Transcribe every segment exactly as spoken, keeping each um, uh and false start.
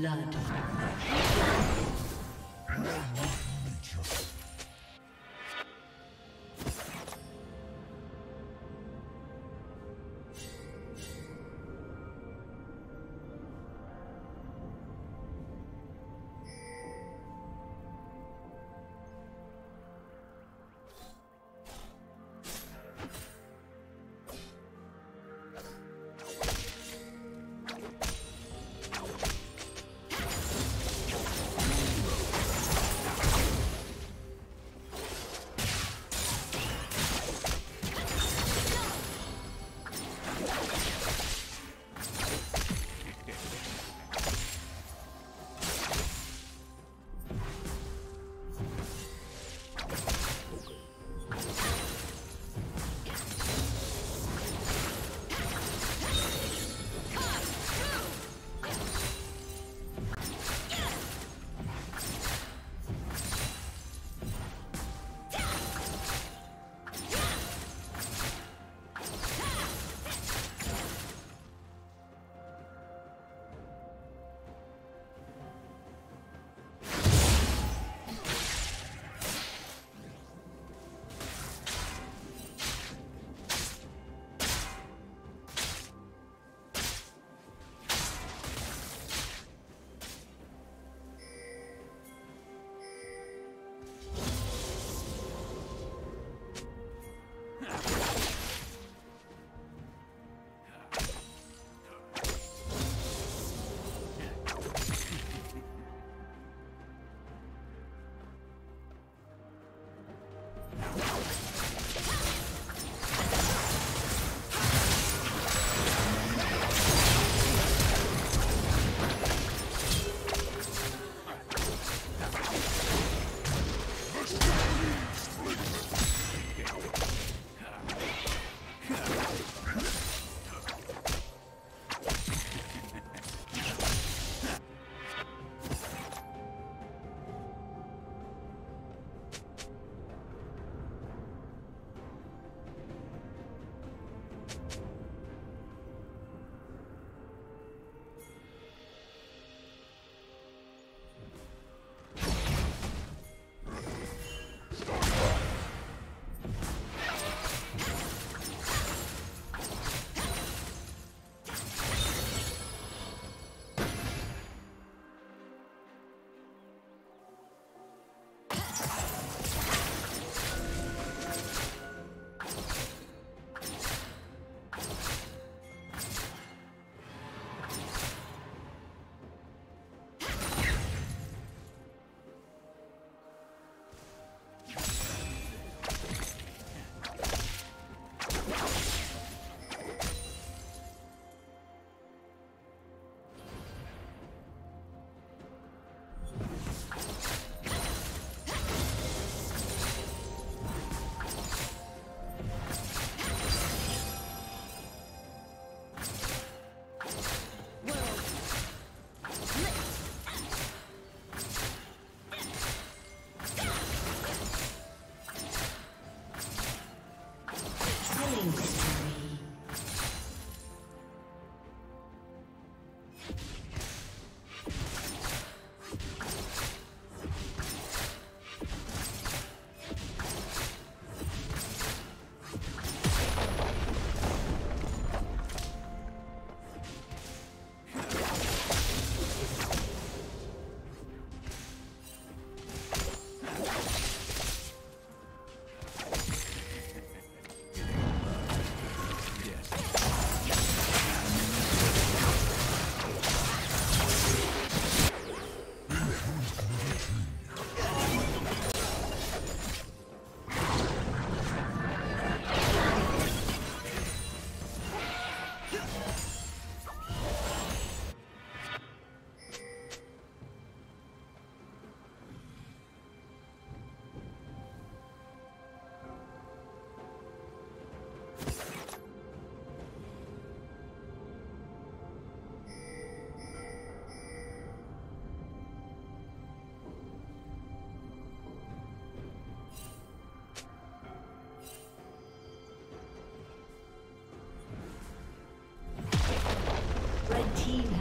blood.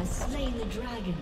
Slain the dragon.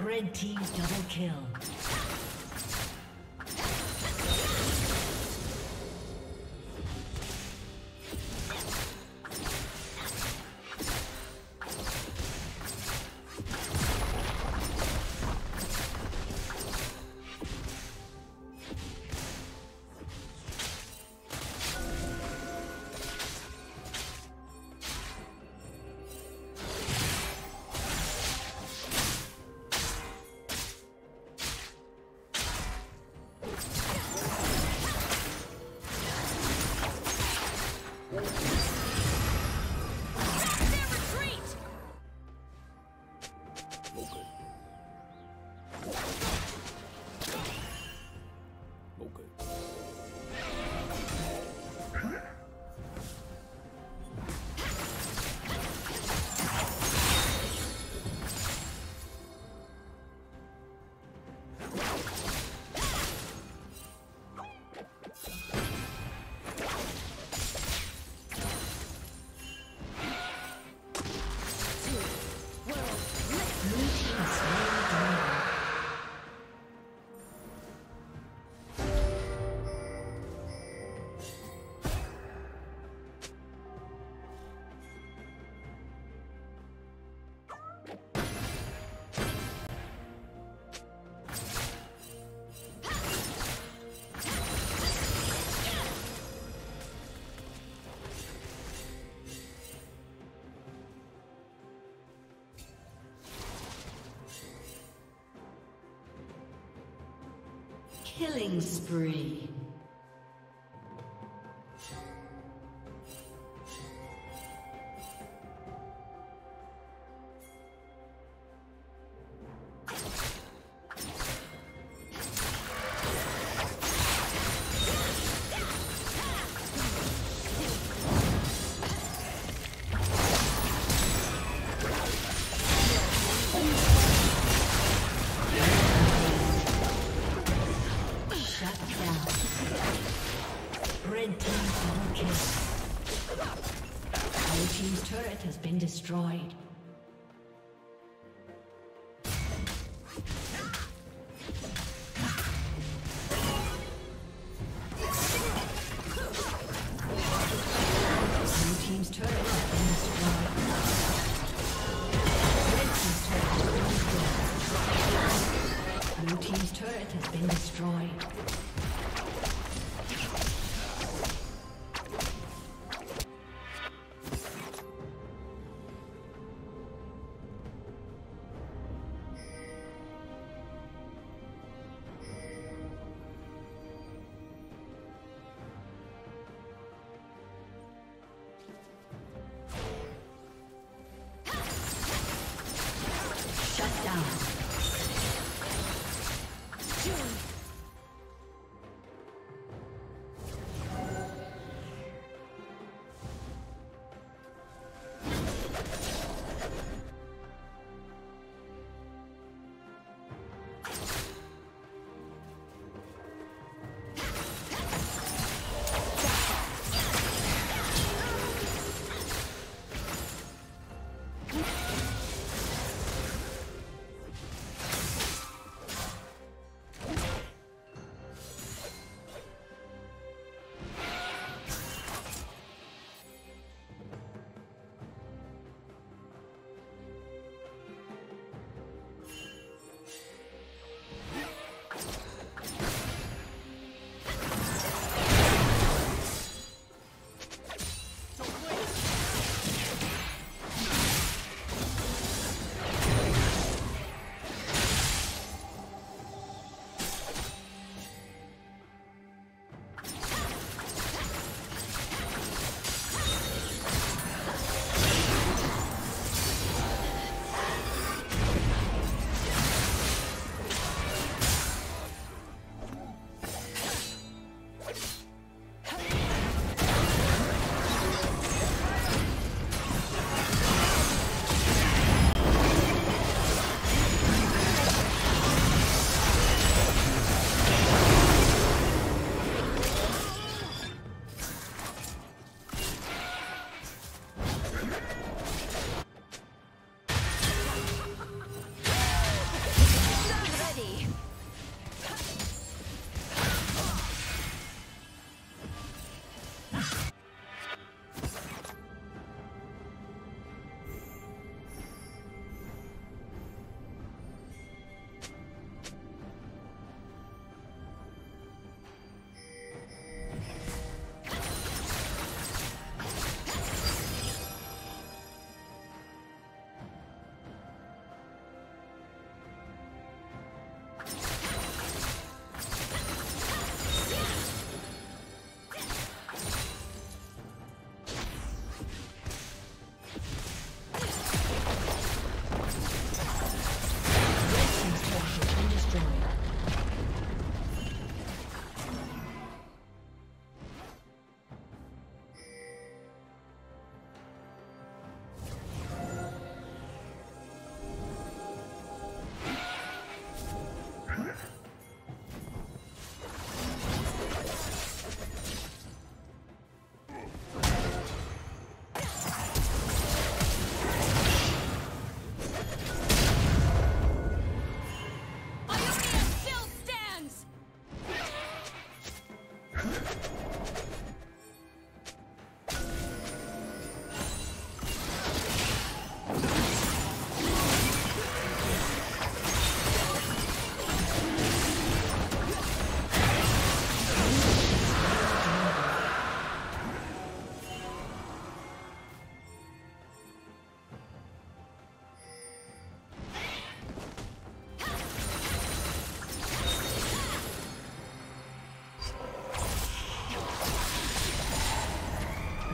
Red team double kill. Killing spree. Destroyed.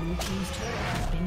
Blue team's turret has been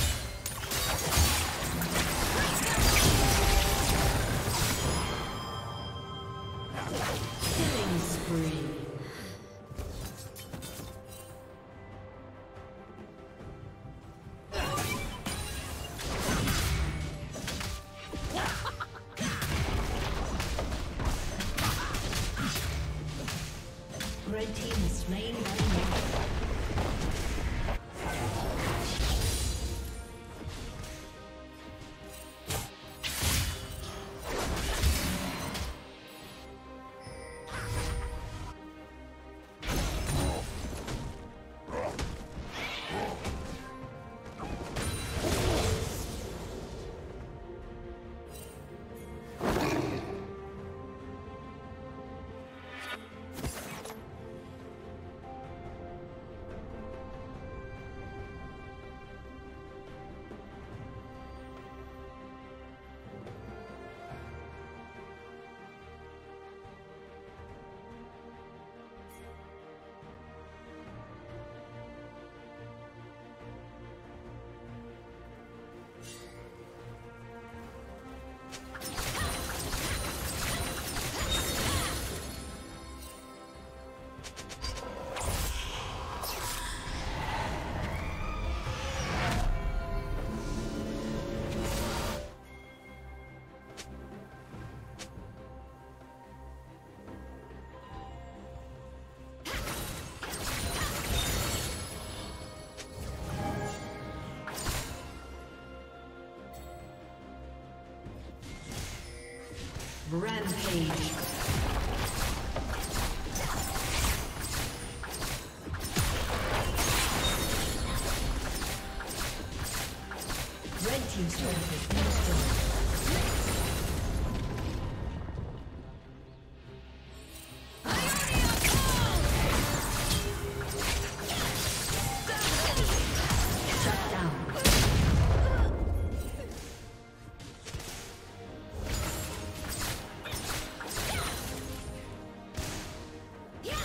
Rampage. Red team's turret has been destroyed. Shut down. Yeah.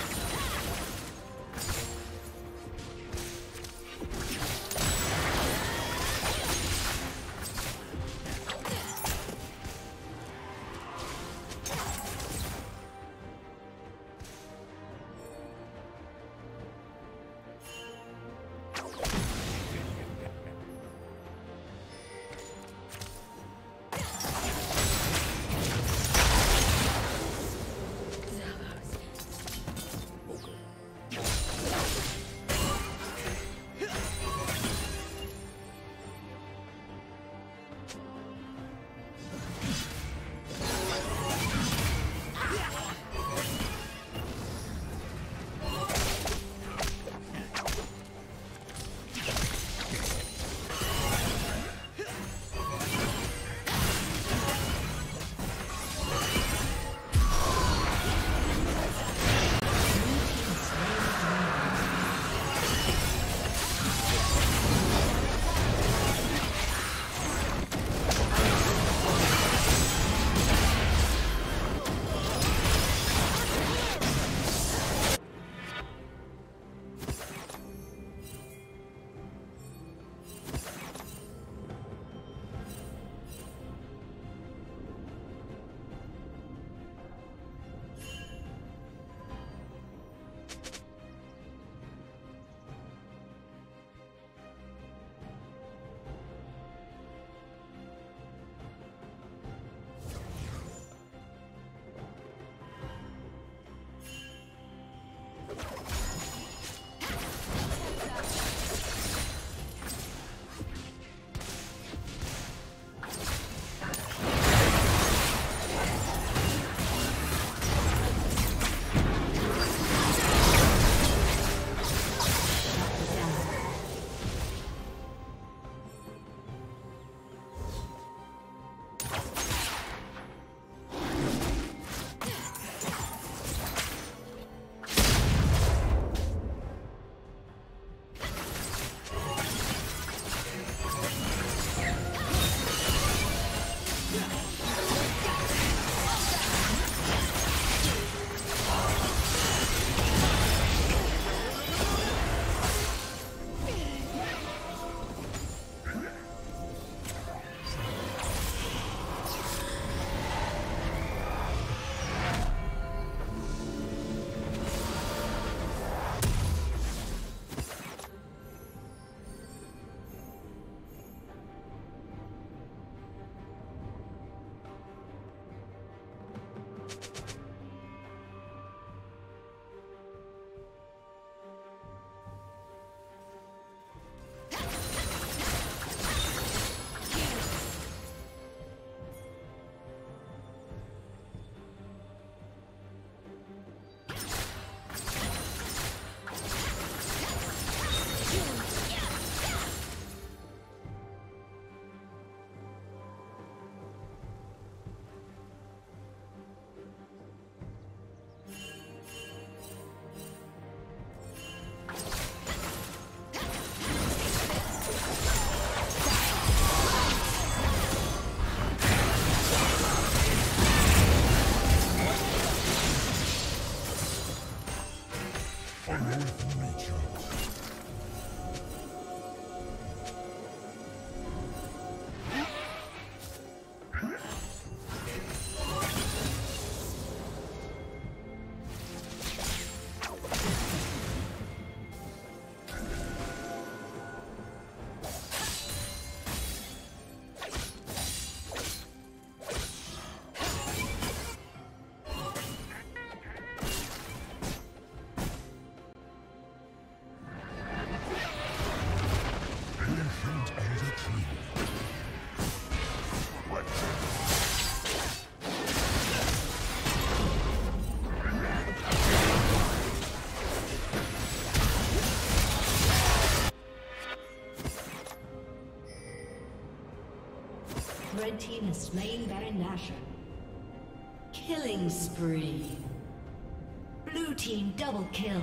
Red team has slain Baron Nashor. Killing spree. Blue team double kill.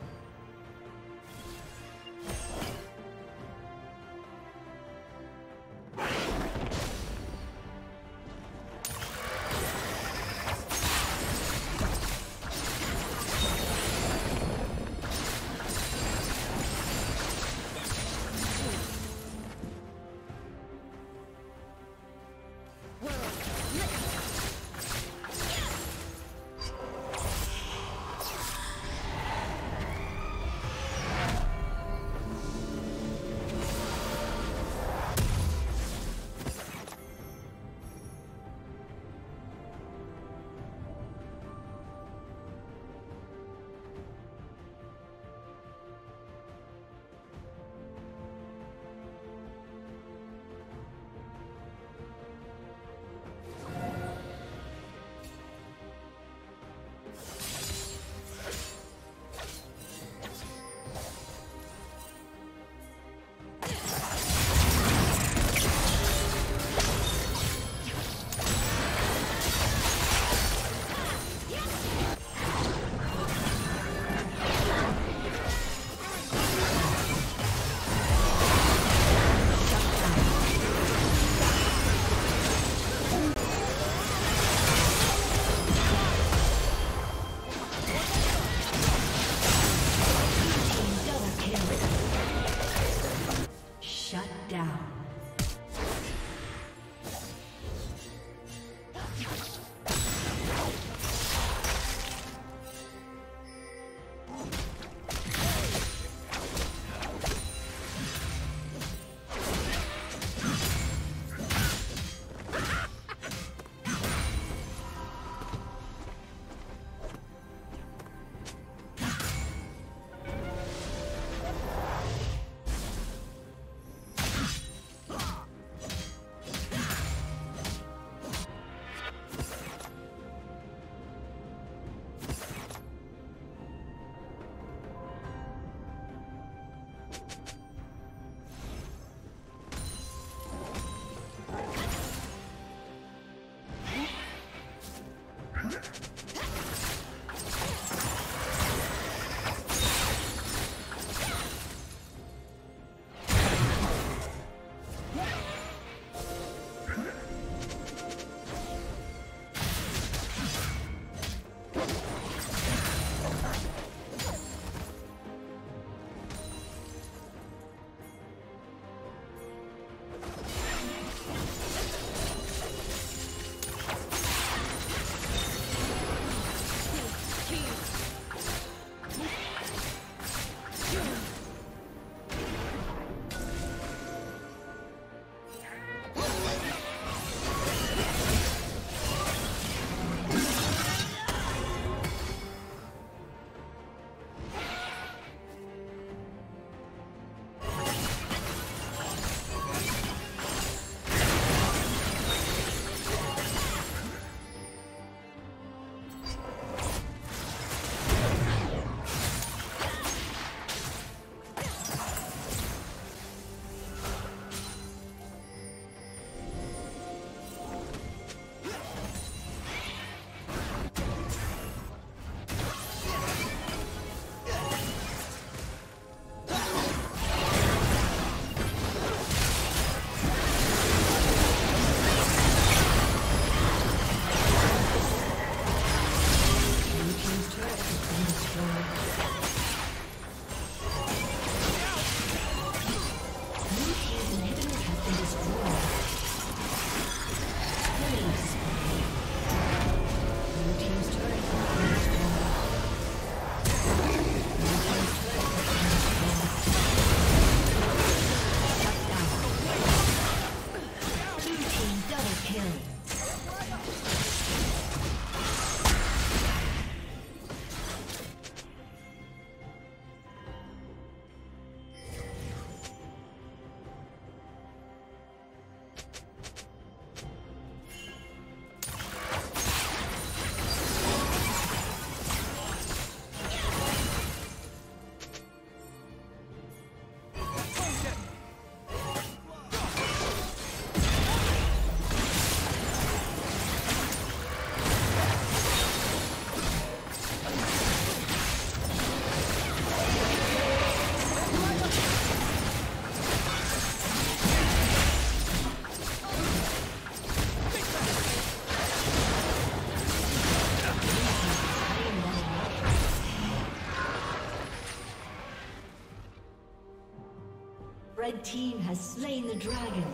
Red team has slain the dragon.